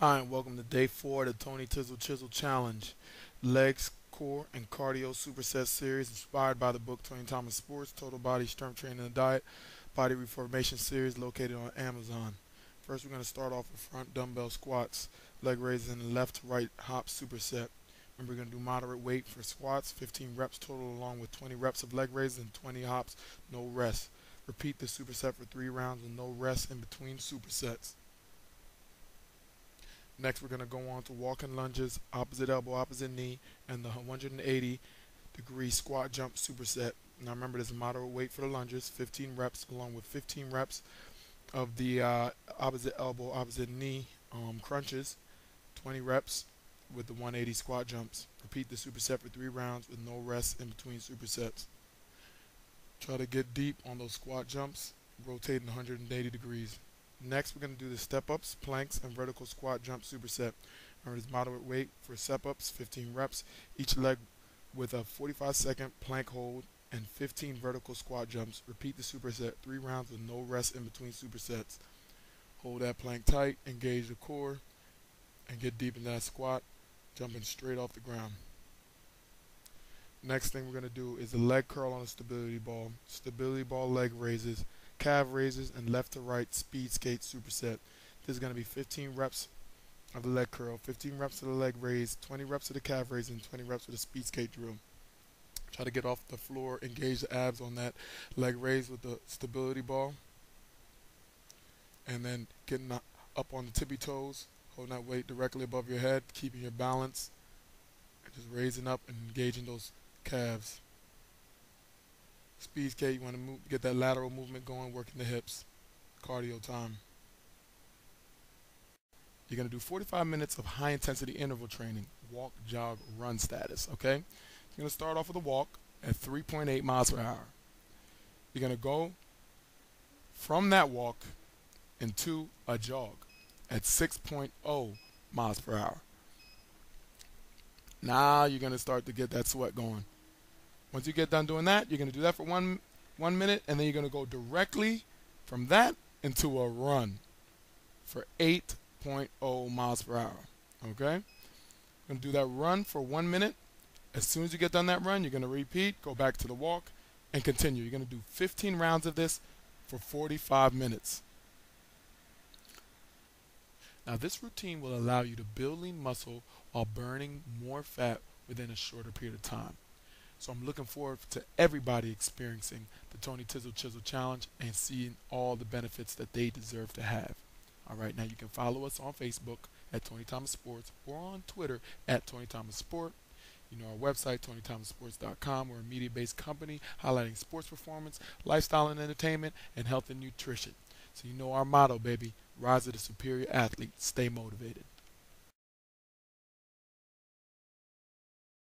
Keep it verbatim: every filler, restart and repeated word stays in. Hi, and welcome to day four of the Tony Tizzle Chisel Challenge, legs, core, and cardio superset series inspired by the book Tony Thomas Sports, Total Body Strength Training and Diet, Body Reformation Series located on Amazon. First, we're going to start off with front dumbbell squats, leg raises in the left to right hop superset. And we're going to do moderate weight for squats, fifteen reps total along with twenty reps of leg raises and twenty hops, no rest. Repeat the superset for three rounds with no rest in between supersets. Next, we're going to go on to walking lunges, opposite elbow, opposite knee, and the one hundred eighty degree squat jump superset. Now remember, there's a moderate weight for the lunges, fifteen reps, along with fifteen reps of the uh, opposite elbow, opposite knee um, crunches, twenty reps with the one hundred eighty squat jumps. Repeat the superset for three rounds with no rest in between supersets. Try to get deep on those squat jumps, rotating one hundred eighty degrees. Next, we're going to do the step-ups, planks, and vertical squat jump superset. Remember, this moderate weight for step-ups, fifteen reps, each leg with a forty-five second plank hold and fifteen vertical squat jumps. Repeat the superset three rounds with no rest in between supersets. Hold that plank tight, engage the core, and get deep in that squat, jumping straight off the ground. Next thing we're going to do is a leg curl on a stability ball, stability ball leg raises, calf raises, and left to right speed skate superset. This is going to be fifteen reps of the leg curl, fifteen reps of the leg raise, twenty reps of the calf raise, and twenty reps of the speed skate drill. Try to get off the floor, engage the abs on that leg raise with the stability ball, and then getting up on the tippy toes, holding that weight directly above your head, keeping your balance, and just raising up and engaging those calves. Speed skate, you want to move, get that lateral movement going, working the hips. Cardio time. You're going to do forty-five minutes of high-intensity interval training, walk, jog, run status, okay? You're going to start off with a walk at three point eight miles per hour. You're going to go from that walk into a jog at six point zero miles per hour. Now you're going to start to get that sweat going. Once you get done doing that, you're going to do that for one, one minute, and then you're going to go directly from that into a run for eight point zero miles per hour, okay? You're going to do that run for one minute. As soon as you get done that run, you're going to repeat, go back to the walk, and continue. You're going to do fifteen rounds of this for forty-five minutes. Now, this routine will allow you to build lean muscle while burning more fat within a shorter period of time. So I'm looking forward to everybody experiencing the Tony Tizzle Chisel Challenge and seeing all the benefits that they deserve to have. All right, now you can follow us on Facebook at Tony Thomas Sports or on Twitter at Tony Thomas Sport. You know our website, Tony Thomas Sports dot com. We're a media-based company highlighting sports performance, lifestyle and entertainment, and health and nutrition. So you know our motto, baby, rise of the superior athlete, stay motivated.